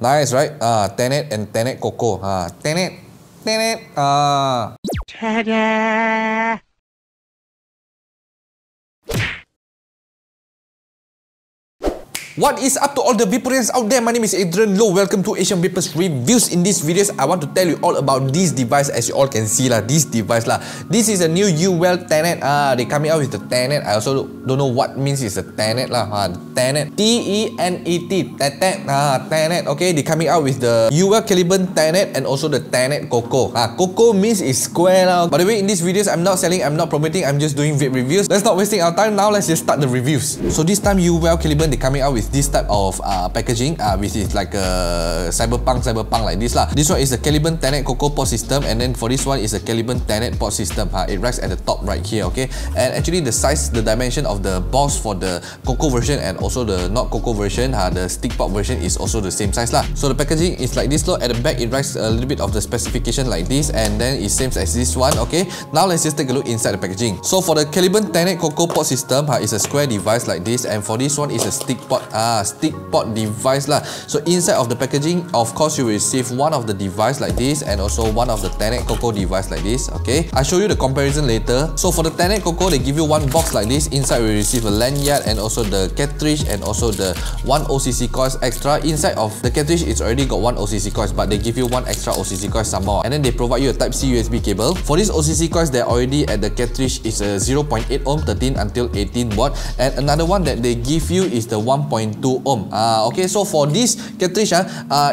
Nice, right? Tenet and Tenet Koko. Tenet. What is up to all the Vaporians out there? My name is Adrian Low. Welcome to Asian Vapers Reviews. In this video, I want to tell you all about this device. As you all can see lah, this device lah. This is a new Uwell Tenet. They coming out with the Tenet. I also don't know what means it's a Tenet lah. Tenet. T-E-N-E-T. Tenet. Tenet. Okay, they coming out with the Uwell Caliburn Tenet and also the Tenet Koko. Koko means is square lah. By the way, in this videos, I'm not selling, I'm not promoting, I'm just doing vape reviews. Let's not wasting our time. Now let's just start the reviews. So this time Uwell Caliburn, they coming out with this type of packaging, which is like a cyberpunk like this lah. This one is a Caliburn Tenet Koko port system, and then for this one is a Caliburn Tenet port system. It racks at the top right here, okay. And actually the size, the dimension of the box for the Koko version and also the not Koko version, the stick port version is also the same size lah. So the packaging is like this lah. At the back it racks a little bit of the specification like this, and then it's same as this one, okay. Now let's just take a look inside the packaging. So for the Caliburn Tenet Koko port system, it's a square device like this, and for this one is a stick port. Stick port device lah. So inside of the packaging, of course you will receive one of the device like this and also one of the Tenet Koko device like this, okay. I'll show you the comparison later. So for the Tenet Koko, they give you one box like this. Inside we receive a lanyard and also the cartridge and also the one OCC coil extra. Inside of the cartridge it's already got one OCC coil, but they give you one extra OCC coil somehow, and then they provide you a Type-C USB cable. For this OCC coil, they're already at the cartridge is a 0.8 ohm 13 until 18 watt, and another one that they give you is the 1.2 ohm. Okay, so for this cartridge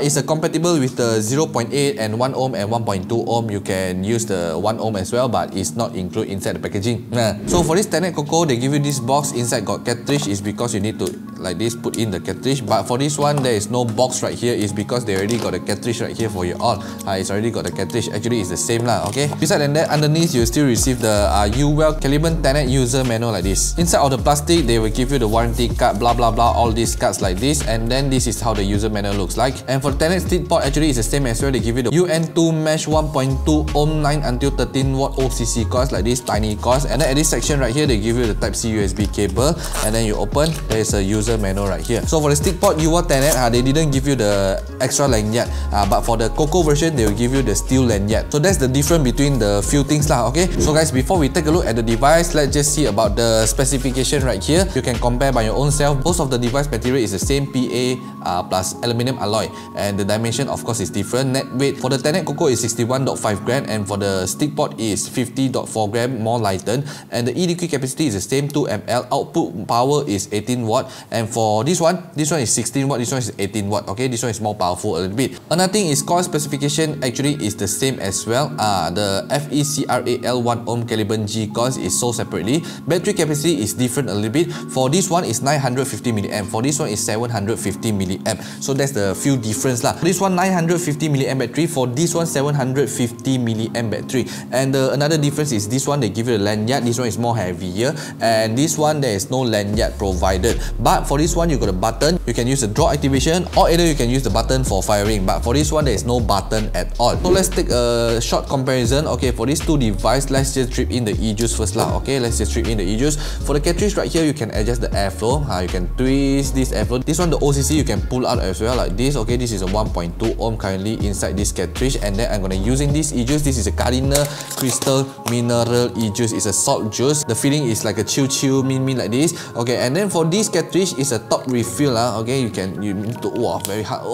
is compatible with the 0.8 and 1 ohm and 1.2 ohm. You can use the 1 ohm as well, but it's not included inside the packaging. So for this Tenet Koko, they give you this box. Inside got cartridge, is because you need to like this put in the cartridge, but for this one there is no box right here. Is because they already got the cartridge right here for you all. It's already got the cartridge. Actually it's the same lah, okay. Besides than that, underneath you still receive the Uwell Caliburn Tenet user manual like this. Inside of the plastic they will give you the warranty card, blah blah blah, all these cards like this, and then this is how the user manual looks like. And for Tenet stick port, actually it's the same as well. They give you the UN2 mesh 1.2 ohm 9 until 13 watt OCC coils like this, tiny coils, and then at this section right here they give you the Type-C USB cable, and then you open, there is a user manual right here. So for the stick port Uwell Tenet, they didn't give you the extra lanyard, but for the Koko version they will give you the steel lanyard. So that's the difference between the few things lah, okay. So guys, before we take a look at the device, let's just see about the specification right here. You can compare by your own self. Most of the device material is the same, PA plus aluminium alloy, and the dimension of course is different. Net weight for the Tenet Koko is 61.5 gram, and for the stick port is 50.4 gram, more lightened, and the EDQ capacity is the same, 2 ml. Output power is 18 watt, and for this one is 16 watt, this one is 18 watt, okay. This one is more powerful a little bit. Another thing is coil specification, actually is the same as well. The FECRAL 1 ohm Caliburn G coils is sold separately. Battery capacity is different a little bit. For this one is 950 mAh, for this one is 750 mAh. So that's the few difference lah. This one 950 mAh battery, for this one 750 mAh battery. And another difference is this one they give you a lanyard. This one is more heavier, and this one there is no lanyard provided. But for this one you got a button. You can use the draw activation, or either you can use the button for firing. But for this one there is no button at all. So let's take a short comparison. Okay, for these two devices, let's just drip in the e-juice first lah. Okay, let's just drip in the e-juice. For the cartridge right here, you can adjust the airflow. You can twist this airflow. This one the OCC you can pull out as well like this, okay. This is a 1.2 ohm currently inside this cartridge, and then I'm gonna using this e-juice. This is a Cardinal Crystal Mineral e-juice. It's a salt juice. The feeling is like a chill mint like this, okay. And then for this cartridge is a top refill okay. You need to very hard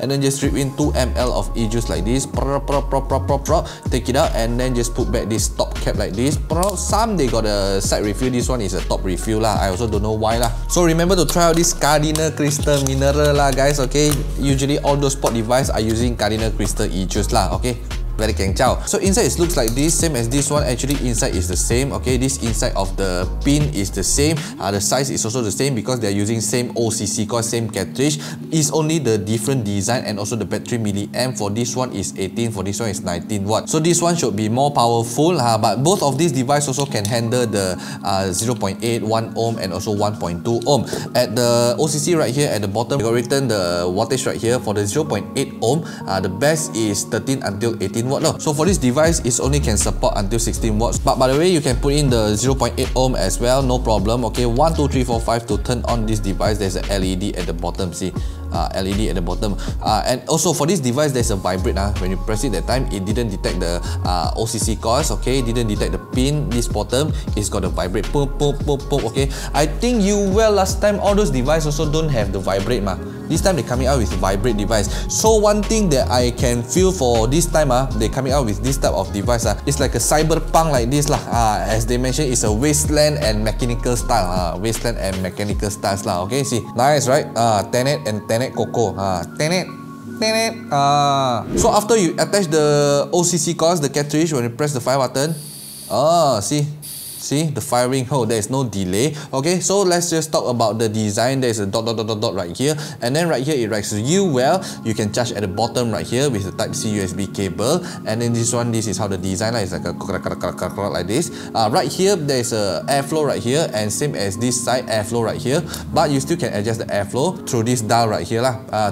and then just drip in 2 ml of e-juice like this. Take it out and then just put back this top cap like this. Some they got a side refill, this one is a top refill lah. I also don't know why lah. So remember to try out this Cardinal Crystal Mineral lah guys, okay. Usually all those sport device are using Cardinal Crystal e-juice lah, okay. Very keng chow. So inside it looks like this, same as this one. Actually inside is the same, okay. This inside of the pin is the same. The size is also the same because they're using same OCC coil, same cartridge. It's only the different design and also the battery milliamp. For this one is 18, for this one is 19 watt. So this one should be more powerful, but both of these devices also can handle the 0.8, 1 ohm and also 1.2 ohm. At the OCC right here at the bottom, we got written the wattage right here. For the 0.8 ohm, the best is 13 until 18 16 watt lah. So for this device, it only can support until 16 watts. But by the way, you can put in the 0.8 ohm as well, no problem. Okay, 1, 2, 3, 4, 5 to turn on this device. There's a LED at the bottom, see? LED at the bottom. And also for this device, there's a vibrate. When you press it that time, it didn't detect the OCC coils, okay? It didn't detect the pin, this bottom. It's got a vibrate. Boom, boom, boom, boom, okay? I think Uwell last time, all those devices also don't have the vibrate. This time, they're coming out with a vibrate device. So one thing that I can feel for this time, they're coming out with this type of device. It's like a cyberpunk like this. As they mentioned, it's a wasteland and mechanical style. Wasteland and mechanical styles. Okay, see? Nice, right? Tenet and Tenet Koko. So after you attach the OCC coils, the cartridge, when you press the fire button, see the firing. There is no delay. Okay, so let's just talk about the design. There's a dot dot dot dot dot right here, and then right here it writes Uwell. You can charge at the bottom right here with the Type C USB cable, and then this one, this is how the design is like a like this. Right here there's a airflow right here, and same as this side airflow right here, but you still can adjust the airflow through this dial right here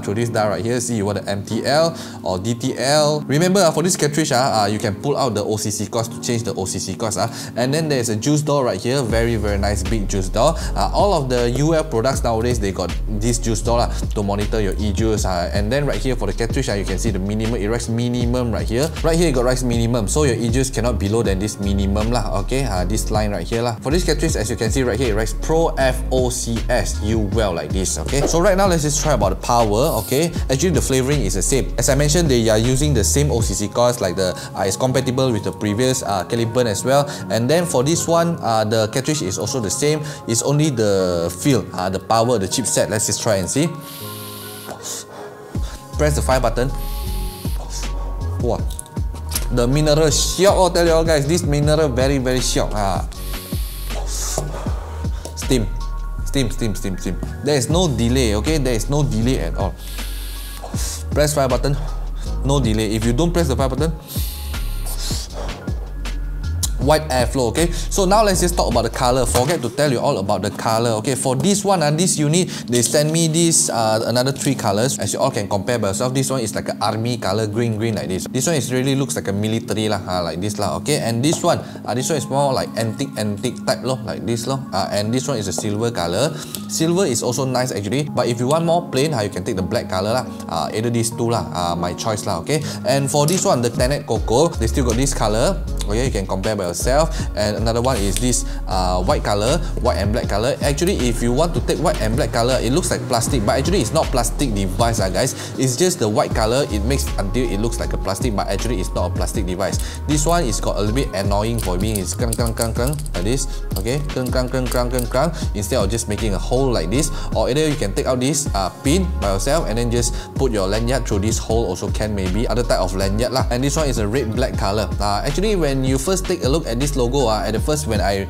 through this dial right here. See, you want the MTL or DTL. Remember, for this cartridge, you can pull out the OCC cost to change the OCC cost. And then there's a juice door right here, very nice big juice door. All of the Uwell products nowadays, they got this juice door to monitor your e-juice. And then right here for the cartridge, you can see the minimum, it writes minimum right here. Right here it got writes minimum, so your e-juice cannot below than this minimum okay, this line right here For this cartridge, as you can see right here, it writes Pro FOCS Uwell like this. Okay, so right now let's just try about the power. Okay, actually the flavoring is the same. As I mentioned, they are using the same OCC coils, like the it's compatible with the previous Caliburn as well. And then for this one, the cartridge is also the same. It's only the feel, the power, the chipset. Let's just try and see. Press the fire button. Wow, the mineral shock. I'll tell you all guys, this mineral very shock. Steam. There is no delay. Okay, there is no delay at all. Press fire button. No delay. If you don't press the fire button, white airflow. Okay, so now let's just talk about the color. Forget to tell you all about the color. Okay, for this one and this unit, they send me this another 3 colors, as you all can compare by yourself. This one is like an army color, green like this. This one is really looks like a military like this okay. And this one is more like antique type like this and this one is a silver color. Silver is also nice actually, but if you want more plain, you can take the black color either these two my choice okay. And for this one, the Tenet Koko, they still got this color. Okay, you can compare by yourself. And another one is this white color, white and black color. Actually, if you want to take white and black color, it looks like plastic, but actually it's not plastic device guys. It's just the white color, it makes until it looks like a plastic, but actually it's not a plastic device. This one is got a little bit annoying for me. It's like this, okay, instead of just making a hole like this. Or either you can take out this pin by yourself and then just put your lanyard through this hole also can, maybe other type of lanyard And this one is a red black color. Actually, when you first take a look at this logo, at the first when I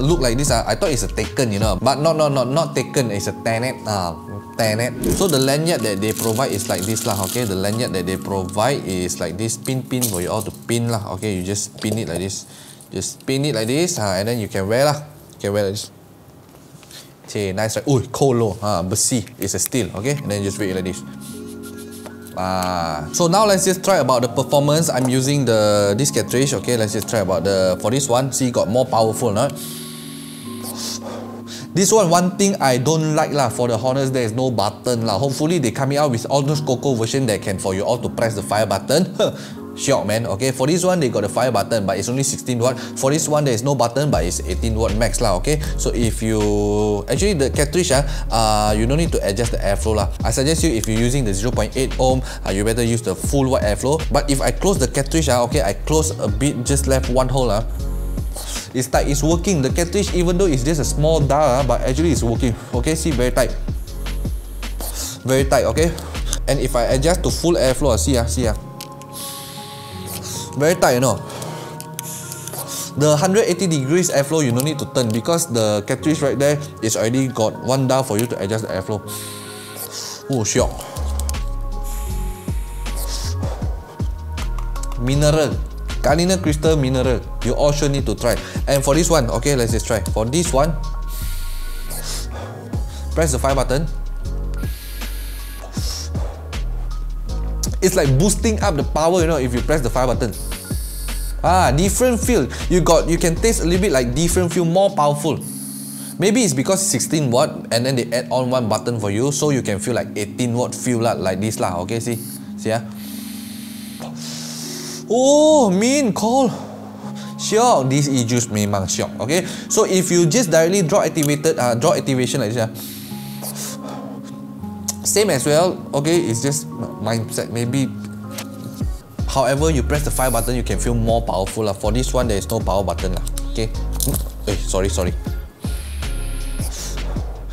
look like this, I thought it's a Taken, but not Taken, it's a Tenet. So the lanyard that they provide is like this okay. The lanyard that they provide is like this pin for you all to pin okay. You just pin it like this, and then you can wear you can wear like this. Okay, nice right? Oh, kolo, besi, it's a steel okay. And then you just wear it like this. So now let's just try about the performance. I'm using this cartridge okay. Let's just try about for this one. See, got more powerful not? This one thing I don't like for the Honors, there is no button Hopefully they coming out with all those Koko version that can for you all to press the fire button. Shock man. Okay, for this one they got the fire button, but it's only 16 watt. For this one there is no button, but it's 18 watt max okay. So if you actually the cartridge you don't need to adjust the airflow I suggest you, if you're using the 0.8 ohm you better use the full watt airflow. But if I close the cartridge okay, I close a bit, just left one hole it's tight, it's working. The cartridge, even though it's just a small dial but actually it's working okay. See, very tight okay. And if I adjust to full airflow, see very tight The 180 degrees airflow you don't need to turn, because the cartridge right there is already got one dial for you to adjust the airflow. Oh, shock. Mineral, Cardinal Crystal Mineral, you all sure need to try. And for this one, okay, let's just try. For this one, press the fire button. It's like boosting up the power, you know, if you press the fire button. Ah, different feel. You can taste a little bit like different feel, more powerful. Maybe it's because 16 watt and then they add on one button for you, so you can feel like 18 watt feel lah, like this lah. Okay, see ah. Oh, mean call. Sure, this e-juice memang syok. Okay, so if you just directly draw activation like this, same as well. Okay, it's just mindset maybe. However, you press the fire button, you can feel more powerful lah. For this one, there is no power button lah. Okay, eh, sorry.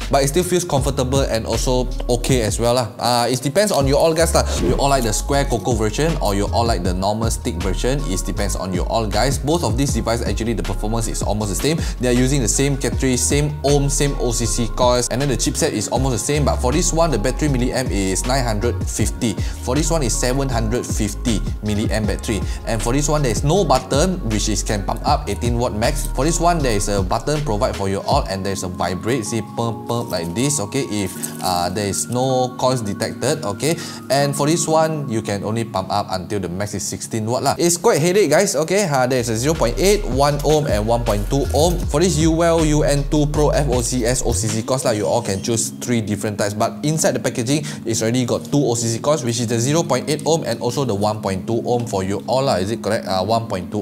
But it still feels comfortable and also okay as well lah. It depends on you all guys lah. You all like the square cocoa version or you all like the normal stick version. It depends on you all guys. Both of these devices, actually the performance is almost the same. They are using the same category, same ohm, same OCC coils, and then the chipset is almost the same. But for this one, the battery milliamp is 950. For this one is 750 milliamp battery. And for this one, there is no button, which is can pump up 18 watt max. For this one, there is a button provide for you all, and there is a vibrate. See, pump, like this. Okay, if there is no coils detected. Okay, and for this one you can only pump up until the max is 16 watt lah. It's quite headache guys. Okay, there is a 0.8, 1 ohm and 1.2 ohm. For this Uwell UN2 Pro FOCS OCC coils lah, you all can choose 3 different types, but inside the packaging it's already got 2 OCC coils, which is the 0.8 ohm and also the 1.2 ohm for you all lah. Is it correct? 1.2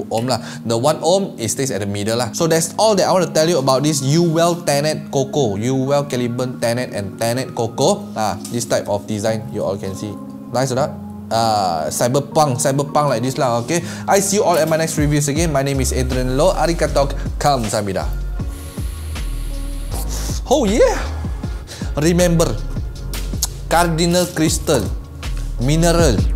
ohm lah. The 1 ohm it stays at the middle lah. So that's all that I want to tell you about this Uwell Tenet Koko, Uwell Caliburn Tenet and Tenet Koko. This type of design you all can see. Nice or not? Cyberpunk like this lah. Okay, I see you all at my next reviews again. My name is Adrian Low. Arigatou gozaimasu. Oh yeah! Remember, Cardinal Crystal Mineral.